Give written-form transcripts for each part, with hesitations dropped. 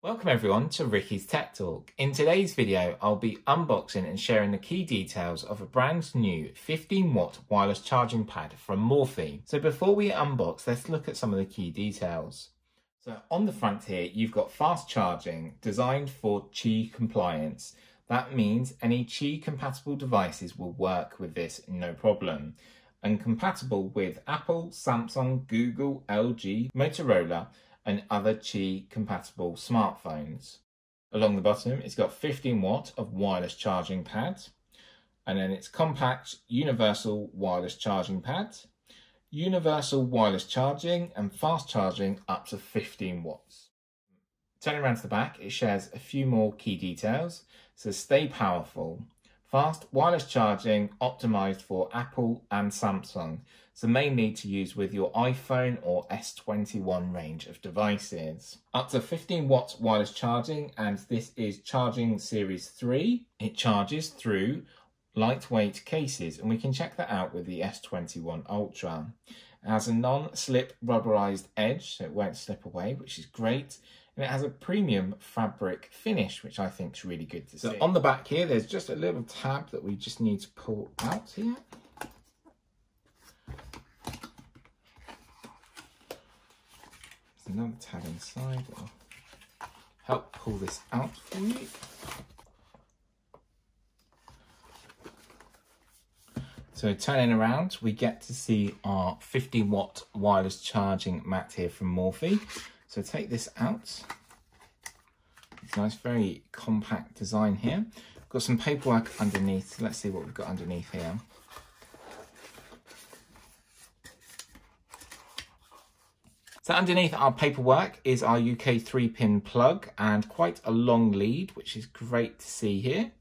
Welcome everyone to Ricky's Tech Talk. In today's video, I'll be unboxing and sharing the key details of a brand new 15-watt wireless charging pad from Mophie. So before we unbox, let's look at some of the key details. So on the front here, you've got fast charging designed for Qi compliance. That means any Qi compatible devices will work with this no problem. And compatible with Apple, Samsung, Google, LG, Motorola, and other Qi compatible smartphones. Along the bottom, it's got 15 watt of wireless charging pad, and then it's compact universal wireless charging pad, universal wireless charging and fast charging up to 15 watts. Turning around to the back, it shares a few more key details. So stay powerful. Fast wireless charging optimized for Apple and Samsung, so mainly to use with your iPhone or S21 range of devices. Up to 15 watts wireless charging, and this is charging series 3. It charges through lightweight cases, and we can check that out with the S21 Ultra. It has a non-slip rubberized edge, so it won't slip away, which is great. And it has a premium fabric finish, which I think is really good to see. So on the back here, there's just a little tab that we just need to pull out here. There's another tab inside that will help pull this out for you. So turning around, we get to see our 15 watt wireless charging mat here from Mophie. So take this out. It's a nice, very compact design here. We've got some paperwork underneath. So let's see what we've got underneath here. So underneath our paperwork is our UK 3-pin plug and quite a long lead, which is great to see here.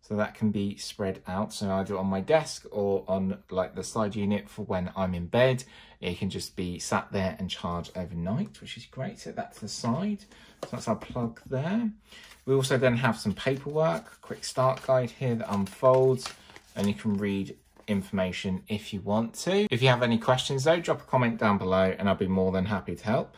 So that can be spread out. So either on my desk or on like the side unit for when I'm in bed, it can just be sat there and charge overnight, which is great. So that's the side. So that's our plug there. We also then have some paperwork, a quick start guide here that unfolds, and you can read information if you want to. If you have any questions though, drop a comment down below and I'll be more than happy to help.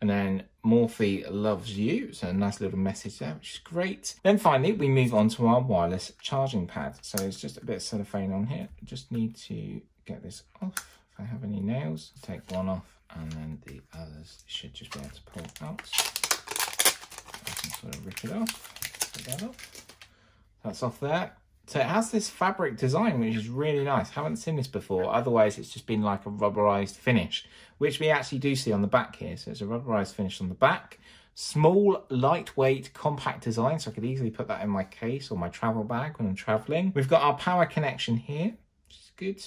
And then Mophie loves you. So a nice little message there, which is great. Then finally, we move on to our wireless charging pad. So it's just a bit of cellophane on here. I just need to get this off. If I have any nails, take one off, and then the others should just be able to pull out. I can sort of rip it off, put that off. That's off there. So it has this fabric design, which is really nice. Haven't seen this before. Otherwise, it's just been like a rubberized finish, which we actually do see on the back here. So it's a rubberized finish on the back. Small, lightweight, compact design. So I could easily put that in my case or my travel bag when I'm traveling. We've got our power connection here, which is good.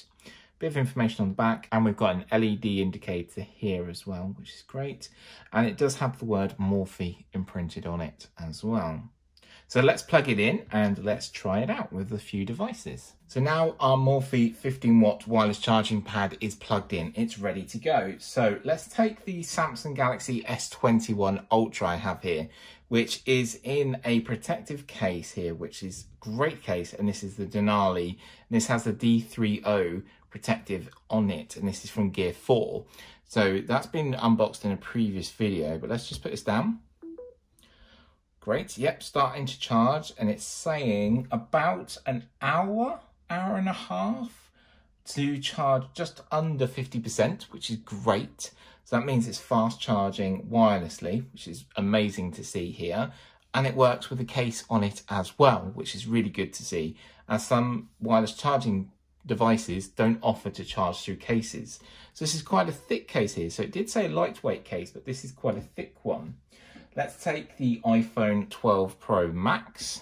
Bit of information on the back. And we've got an LED indicator here as well, which is great. And it does have the word Mophie imprinted on it as well. So let's plug it in and let's try it out with a few devices. So now our Mophie 15 watt wireless charging pad is plugged in. It's ready to go. So let's take the Samsung Galaxy S21 Ultra I have here, which is in a protective case here, which is a great case. And this is the Denali. And this has the D3O protective on it. And this is from Gear4. So that's been unboxed in a previous video, but let's just put this down. Great, yep, starting to charge, and it's saying about an hour, hour and a half to charge just under 50%, which is great. So that means it's fast charging wirelessly, which is amazing to see here. And it works with a case on it as well, which is really good to see, as some wireless charging devices don't offer to charge through cases. So this is quite a thick case here. So it did say lightweight case, but this is quite a thick one. Let's take the iPhone 12 Pro Max.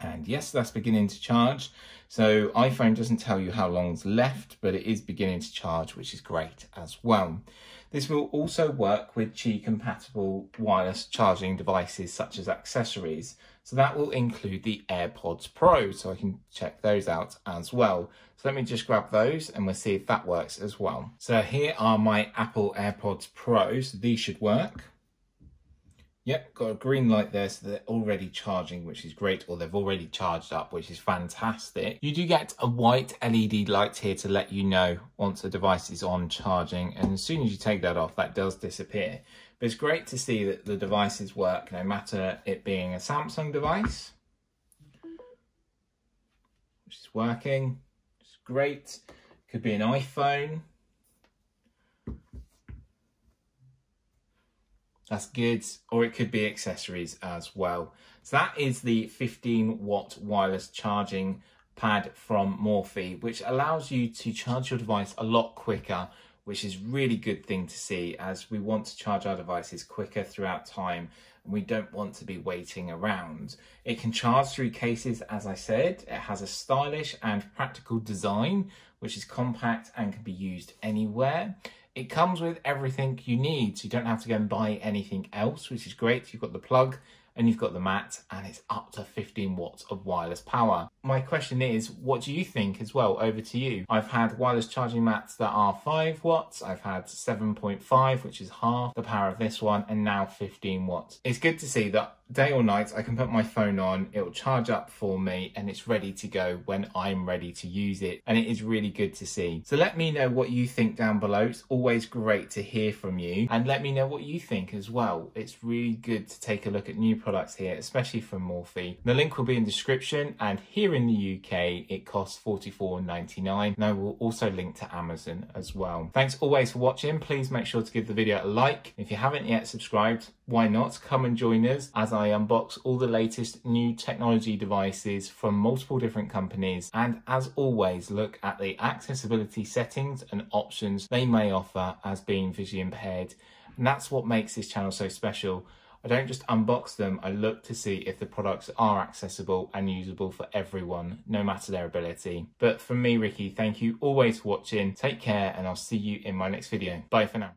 And yes, that's beginning to charge. So iPhone doesn't tell you how long's left, but it is beginning to charge, which is great as well. This will also work with Qi compatible wireless charging devices such as accessories. So that will include the AirPods Pro. So I can check those out as well. So let me just grab those and we'll see if that works as well. So here are my Apple AirPods Pro. So these should work. Yep, got a green light there, so they're already charging, which is great, or they've already charged up, which is fantastic. You do get a white LED light here to let you know once a device is on charging, and as soon as you take that off, that does disappear. But it's great to see that the devices work, no matter it being a Samsung device, which is working. It's great. Could be an iPhone. That's good, or it could be accessories as well. So that is the 15-watt wireless charging pad from Mophie, which allows you to charge your device a lot quicker, which is really good thing to see, as we want to charge our devices quicker throughout time, and we don't want to be waiting around. It can charge through cases, as I said. It has a stylish and practical design, which is compact and can be used anywhere. It comes with everything you need, so you don't have to go and buy anything else, which is great. You've got the plug and you've got the mat, and it's up to 15 watts of wireless power. My question is, what do you think as well? Over to you. I've had wireless charging mats that are 5 watts. I've had 7.5, which is half the power of this one, and now 15 watts. It's good to see that day or night I can put my phone on, it'll charge up for me, and it's ready to go when I'm ready to use it, and it is really good to see. So let me know what you think down below. It's always great to hear from you, and let me know what you think as well. It's really good to take a look at new products here, especially from Mophie. The link will be in the description, and here in the UK it costs £44.99, and I will also link to Amazon as well. Thanks always for watching. Please make sure to give the video a like. If you haven't yet subscribed, why not? Come and join us as I unbox all the latest new technology devices from multiple different companies, and as always look at the accessibility settings and options they may offer as being visually impaired. And that's what makes this channel so special. I don't just unbox them, I look to see if the products are accessible and usable for everyone, no matter their ability. But from me, Ricky, thank you always for watching. Take care, and I'll see you in my next video. Bye for now.